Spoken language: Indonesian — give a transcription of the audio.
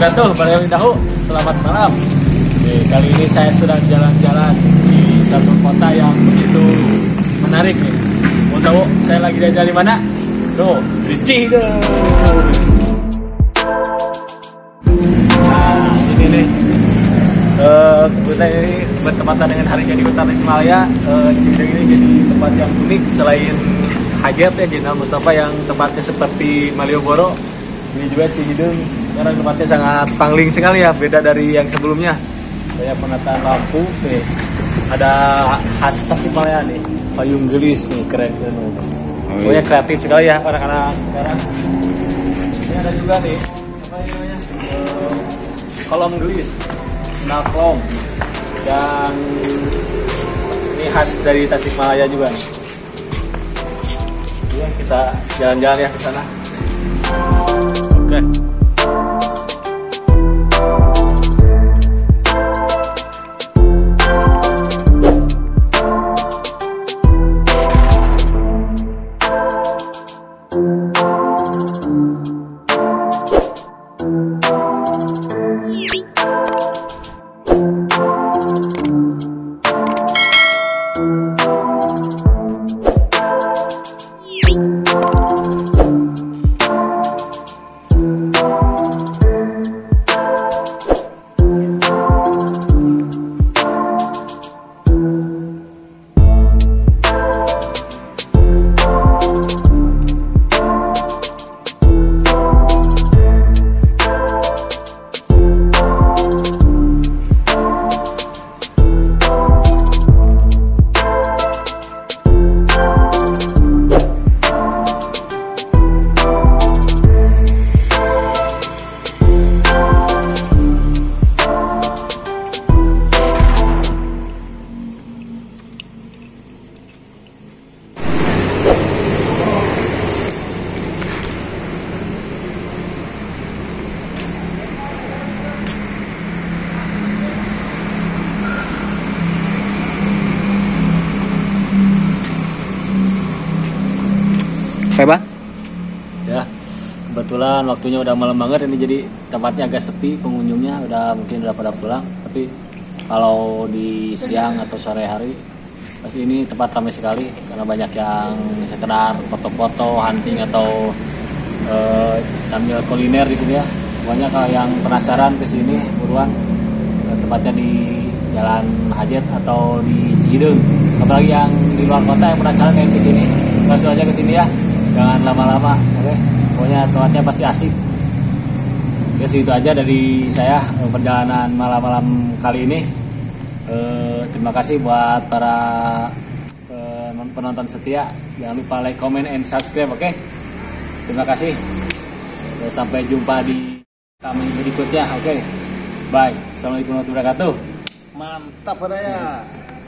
wabarakatuh, Leuwidahu. Selamat malam. Kali ini saya sedang jalan-jalan di satu kota yang begitu menarik nih. Mau tahu saya lagi jalan di mana? Tuh, di Cihideung. Nah, ini nih. Kita ini bertepatan dengan hari jadi kota Tasikmalaya. Cihideung ini jadi tempat yang unik selain Hajar ya, Jenderal Mustofa yang tempatnya seperti Malioboro. Ini juga Cihideung sekarang tempatnya sangat pangling sekali ya, beda dari yang sebelumnya. Banyak penataan lampu, nih. Ada khas Tasikmalaya nih, payung geulis nih, keren kan. Pokoknya kreatif sekali ya anak-anak sekarang. Ini ada juga nih, apa namanya? Kolom geulis, naklong, dan ini khas dari Tasikmalaya juga nih. Ya, kita jalan-jalan ya ke sana. Oke. Hebat ya, kebetulan waktunya udah malam banget ini, jadi tempatnya agak sepi, pengunjungnya mungkin udah pada pulang. Tapi kalau di siang atau sore hari pasti ini tempat ramai sekali karena banyak yang sekedar foto-foto, hunting atau sambil kuliner di sini ya. Banyak yang penasaran ke sini, buruan, tempatnya di Jalan Hajar atau di Cihideung. Apalagi yang di luar kota yang penasaran yang ke sini, langsung aja ke sini ya. Jangan lama-lama, oke? Pokoknya tempatnya pasti asik. Oke, itu aja dari saya perjalanan malam-malam kali ini. Terima kasih buat para penonton setia. Jangan lupa like, comment, and subscribe, oke? Terima kasih. Sampai jumpa di kami berikutnya, oke? Bye. Assalamualaikum warahmatullahi wabarakatuh. Mantap, Raya.